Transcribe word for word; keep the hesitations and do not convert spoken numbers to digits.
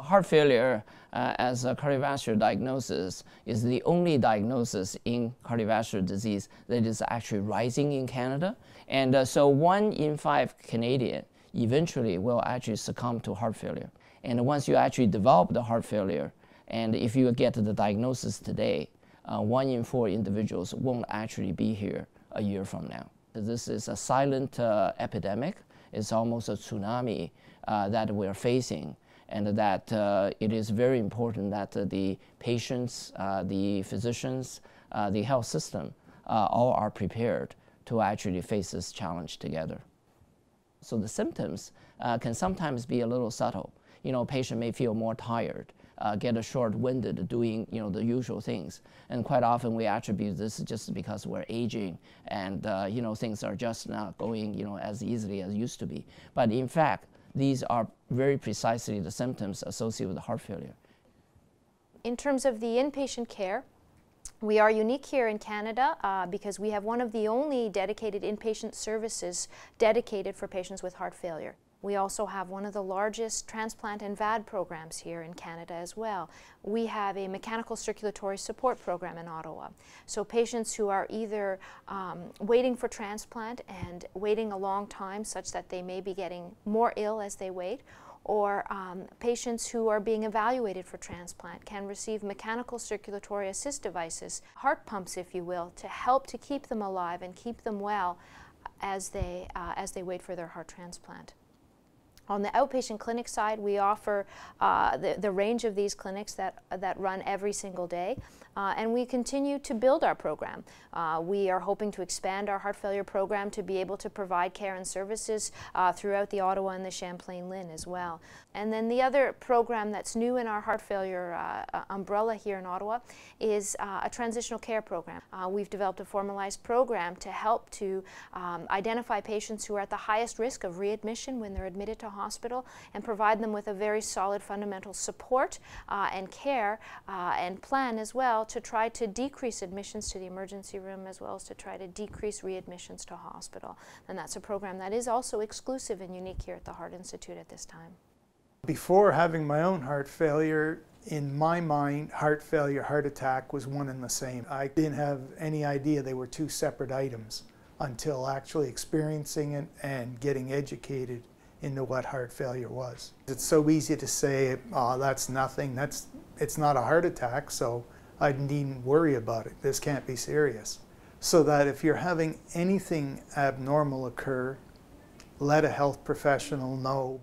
Heart failure uh, as a cardiovascular diagnosis is the only diagnosis in cardiovascular disease that is actually rising in Canada. And uh, so one in five Canadian eventually will actually succumb to heart failure. And once you actually develop the heart failure, and if you get the diagnosis today, uh, one in four individuals won't actually be here a year from now. This is a silent uh, epidemic. It's almost a tsunami uh, that we're facing. And that uh, it is very important that uh, the patients, uh, the physicians, uh, the health system, uh, all are prepared to actually face this challenge together. So the symptoms uh, can sometimes be a little subtle. You know, a patient may feel more tired, uh, get short-winded doing, you know, the usual things. And quite often we attribute this just because we're aging and, uh, you know, things are just not going, you know, as easily as used to be. But in fact, these are very precisely the symptoms associated with heart failure. In terms of the inpatient care, we are unique here in Canada uh, because we have one of the only dedicated inpatient services dedicated for patients with heart failure. We also have one of the largest transplant and V A D programs here in Canada as well. We have a mechanical circulatory support program in Ottawa. So patients who are either um, waiting for transplant and waiting a long time such that they may be getting more ill as they wait, or um, patients who are being evaluated for transplant can receive mechanical circulatory assist devices, heart pumps if you will, to help to keep them alive and keep them well as they, uh, as they wait for their heart transplant. On the outpatient clinic side, we offer uh, the, the range of these clinics that, that run every single day, uh, and we continue to build our program. Uh, we are hoping to expand our heart failure program to be able to provide care and services uh, throughout the Ottawa and the Champlain-Lynn as well. And then the other program that's new in our heart failure uh, umbrella here in Ottawa is uh, a transitional care program. Uh, we've developed a formalized program to help to um, identify patients who are at the highest risk of readmission when they're admitted to hospital and provide them with a very solid fundamental support uh, and care uh, and plan as well to try to decrease admissions to the emergency room as well as to try to decrease readmissions to hospital. And that's a program that is also exclusive and unique here at the Heart Institute at this time. Before having my own heart failure, in my mind, heart failure, heart attack was one and the same. I didn't have any idea they were two separate items until actually experiencing it and getting educated into what heart failure was. It's so easy to say, oh, that's nothing, that's, it's not a heart attack, so I needn't worry about it, this can't be serious. So that if you're having anything abnormal occur, let a health professional know.